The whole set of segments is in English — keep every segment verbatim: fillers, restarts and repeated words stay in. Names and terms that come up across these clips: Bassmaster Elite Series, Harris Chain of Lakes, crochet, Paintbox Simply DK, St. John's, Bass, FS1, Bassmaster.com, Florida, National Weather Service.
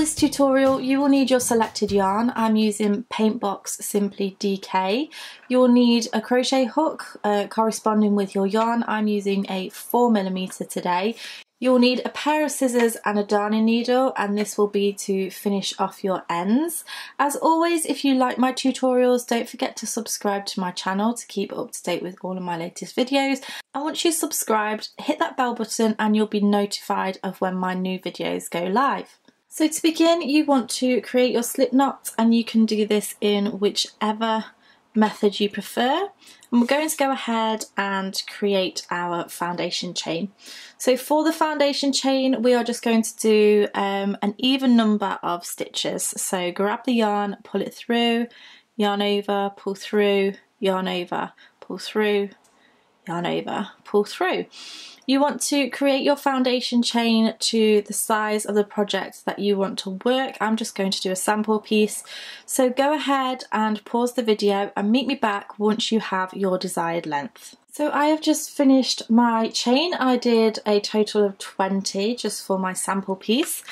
this tutorial, you will need your selected yarn. I'm using Paintbox Simply D K. You'll need a crochet hook uh, corresponding with your yarn. I'm using a four millimeter today. You'll need a pair of scissors and a darning needle, and this will be to finish off your ends. As always, if you like my tutorials, don't forget to subscribe to my channel to keep up to date with all of my latest videos. And once you've subscribed, hit that bell button and you'll be notified of when my new videos go live. So to begin, you want to create your slip knot, and you can do this in whichever method you prefer. And we're going to go ahead and create our foundation chain. So for the foundation chain, we are just going to do um, an even number of stitches. So grab the yarn, pull it through, yarn over, pull through, yarn over, pull through, yarn over, pull through. You want to create your foundation chain to the size of the project that you want to work. I'm just going to do a sample piece. So go ahead and pause the video and meet me back once you have your desired length. So I have just finished my chain. I did a total of twenty just for my sample piece.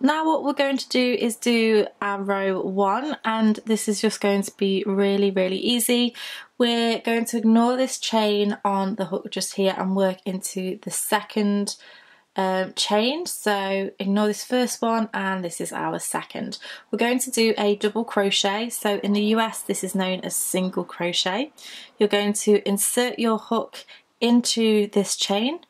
Now what we're going to do is do our row one, and this is just going to be really, really easy. We're going to ignore this chain on the hook just here and work into the second um, chain. So ignore this first one, and this is our second. We're going to do a double crochet. So in the U S this is known as single crochet. You're going to insert your hook into this chain,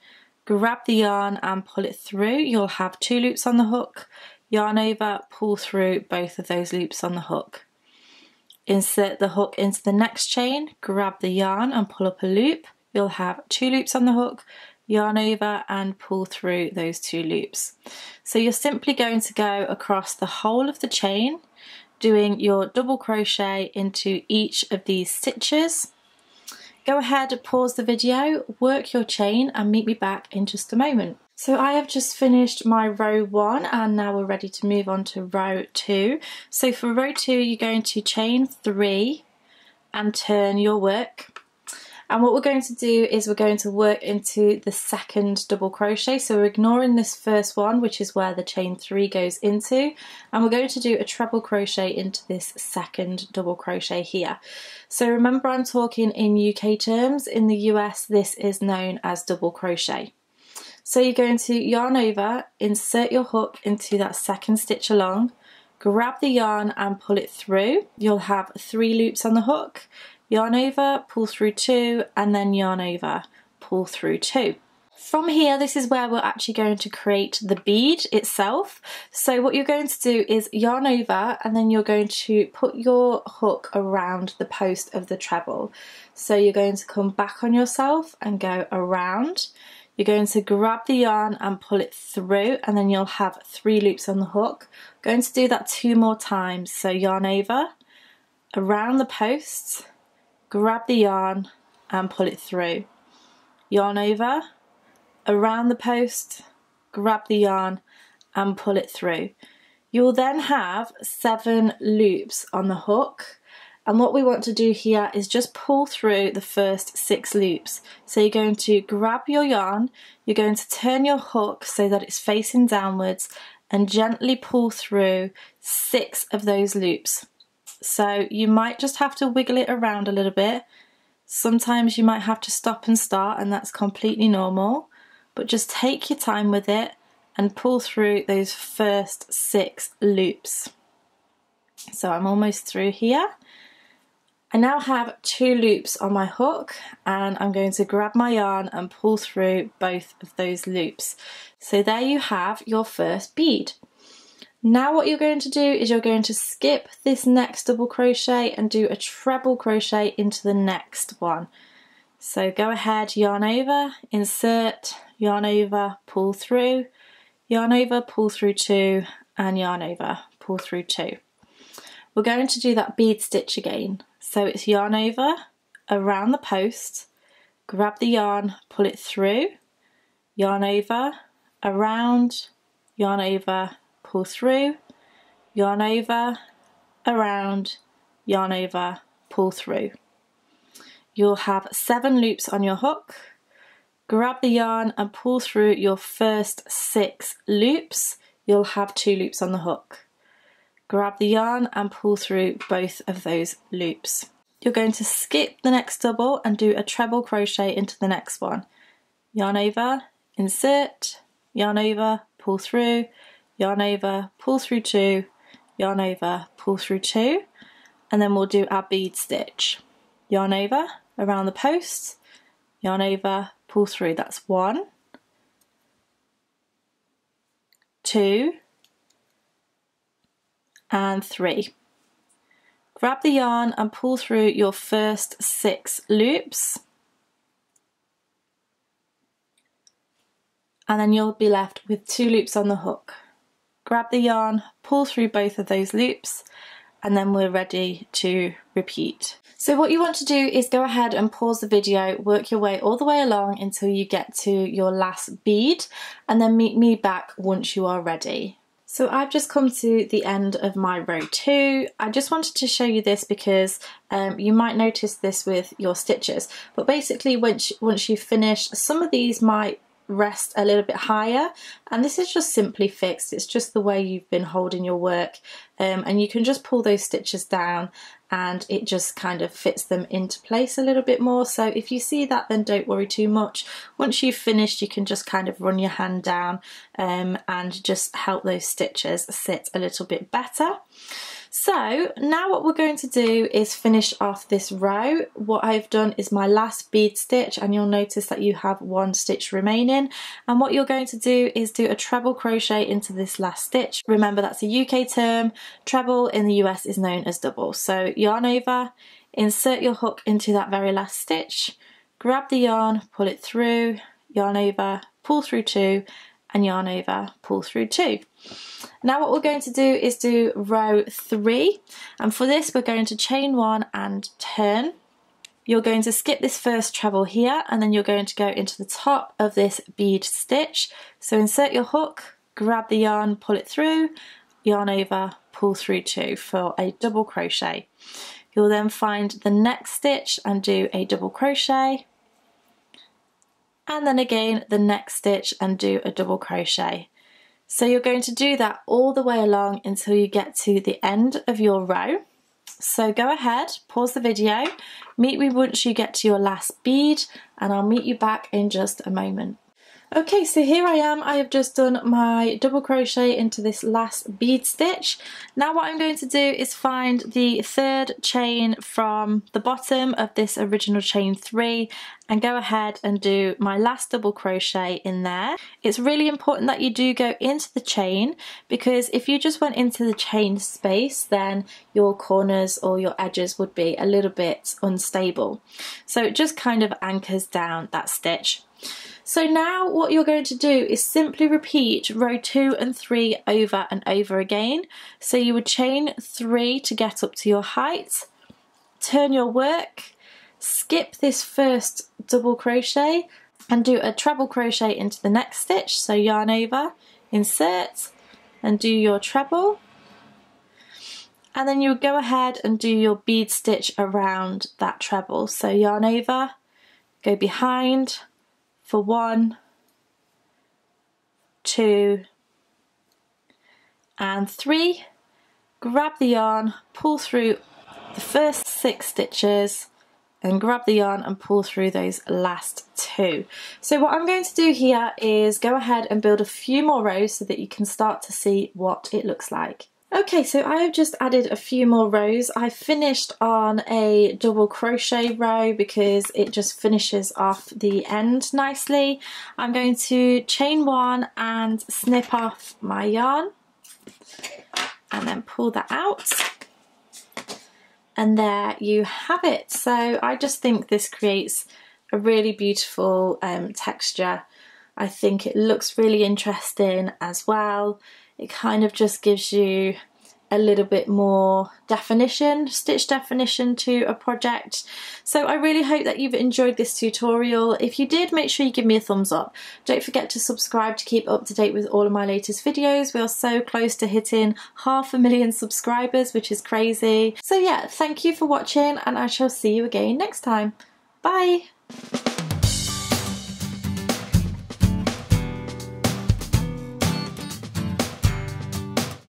grab the yarn and pull it through. You'll have two loops on the hook, yarn over, pull through both of those loops on the hook. Insert the hook into the next chain, grab the yarn and pull up a loop. You'll have two loops on the hook, yarn over and pull through those two loops. So you're simply going to go across the whole of the chain, doing your double crochet into each of these stitches. Go ahead and pause the video, work your chain and meet me back in just a moment. So I have just finished my row one, and now we're ready to move on to row two. So for row two, you're going to chain three and turn your work. And what we're going to do is we're going to work into the second double crochet. So we're ignoring this first one, which is where the chain three goes into, and we're going to do a treble crochet into this second double crochet here. So remember, I'm talking in U K terms. In the U S, this is known as double crochet. So you're going to yarn over, insert your hook into that second stitch along, grab the yarn and pull it through. You'll have three loops on the hook, yarn over, pull through two, and then yarn over, pull through two. From here, this is where we're actually going to create the bead itself. So what you're going to do is yarn over, and then you're going to put your hook around the post of the treble. So you're going to come back on yourself and go around. You're going to grab the yarn and pull it through, and then you'll have three loops on the hook. I'm going to do that two more times. So yarn over, around the post, grab the yarn and pull it through. Yarn over, around the post, grab the yarn and pull it through. You'll then have seven loops on the hook, and what we want to do here is just pull through the first six loops. So you're going to grab your yarn, you're going to turn your hook so that it's facing downwards and gently pull through six of those loops. So you might just have to wiggle it around a little bit. Sometimes you might have to stop and start, and that's completely normal, but just take your time with it and pull through those first six loops. So I'm almost through here. I now have two loops on my hook, and I'm going to grab my yarn and pull through both of those loops. So there you have your first bead. Now what you're going to do is you're going to skip this next double crochet and do a treble crochet into the next one. So go ahead, yarn over, insert, yarn over, pull through, yarn over, pull through two, and yarn over, pull through two. We're going to do that bead stitch again. So it's yarn over, around the post, grab the yarn, pull it through, yarn over, around, yarn over, pull through, yarn over, around, yarn over, pull through. You'll have seven loops on your hook. Grab the yarn and pull through your first six loops. You'll have two loops on the hook. grab the yarn and pull through both of those loops. You're going to skip the next double and do a treble crochet into the next one. Yarn over, insert, yarn over, pull through, yarn over, pull through two, yarn over, pull through two, and then we'll do our bead stitch. Yarn over, around the post, yarn over, pull through, that's one, two, and three. Grab the yarn and pull through your first six loops, and then you'll be left with two loops on the hook. Grab the yarn, pull through both of those loops, and then we're ready to repeat. So what you want to do is go ahead and pause the video, work your way all the way along until you get to your last bead, and then meet me back once you are ready. So I've just come to the end of my row two. I just wanted to show you this because um, you might notice this with your stitches, but basically once, once you finish, some of these might rest a little bit higher, and this is just simply fixed. It's just the way you've been holding your work, um, and you can just pull those stitches down and it just kind of fits them into place a little bit more. So if you see that, then don't worry too much. Once you've finished, you can just kind of run your hand down um, and just help those stitches sit a little bit better. So now what we're going to do is finish off this row. What I've done is my last bead stitch, and you'll notice that you have one stitch remaining, and what you're going to do is do a treble crochet into this last stitch. Remember, that's a U K term. Treble in the U S is known as double. So yarn over, insert your hook into that very last stitch, grab the yarn, pull it through, yarn over, pull through two, and yarn over, pull through two. Now what we're going to do is do row three, and for this we're going to chain one and turn. You're going to skip this first treble here, and then you're going to go into the top of this bead stitch. So insert your hook, grab the yarn, pull it through, yarn over, pull through two for a double crochet. You'll then find the next stitch and do a double crochet, and then again the next stitch and do a double crochet. So you're going to do that all the way along until you get to the end of your row. So go ahead, pause the video, meet me once you get to your last bead, and I'll meet you back in just a moment. Okay, so here I am. I have just done my double crochet into this last bead stitch. Now what I'm going to do is find the third chain from the bottom of this original chain three and go ahead and do my last double crochet in there. It's really important that you do go into the chain, because if you just went into the chain space, then your corners or your edges would be a little bit unstable. So it just kind of anchors down that stitch. So now what you're going to do is simply repeat row two and three over and over again. So you would chain three to get up to your height, turn your work, skip this first double crochet and do a treble crochet into the next stitch. So yarn over, insert and do your treble, and then you would go ahead and do your bead stitch around that treble. So yarn over, go behind for one, two, and three. Grab the yarn, pull through the first six stitches, and grab the yarn and pull through those last two. So what I'm going to do here is go ahead and build a few more rows so that you can start to see what it looks like. Okay, so I have just added a few more rows. I finished on a double crochet row because it just finishes off the end nicely. I'm going to chain one and snip off my yarn and then pull that out. And there you have it. So I just think this creates a really beautiful um, texture. I think it looks really interesting as well. It kind of just gives you a little bit more definition, stitch definition to a project. So I really hope that you've enjoyed this tutorial. If you did, make sure you give me a thumbs up. Don't forget to subscribe to keep up to date with all of my latest videos. We are so close to hitting half a million subscribers, which is crazy. So yeah, thank you for watching, and I shall see you again next time. Bye.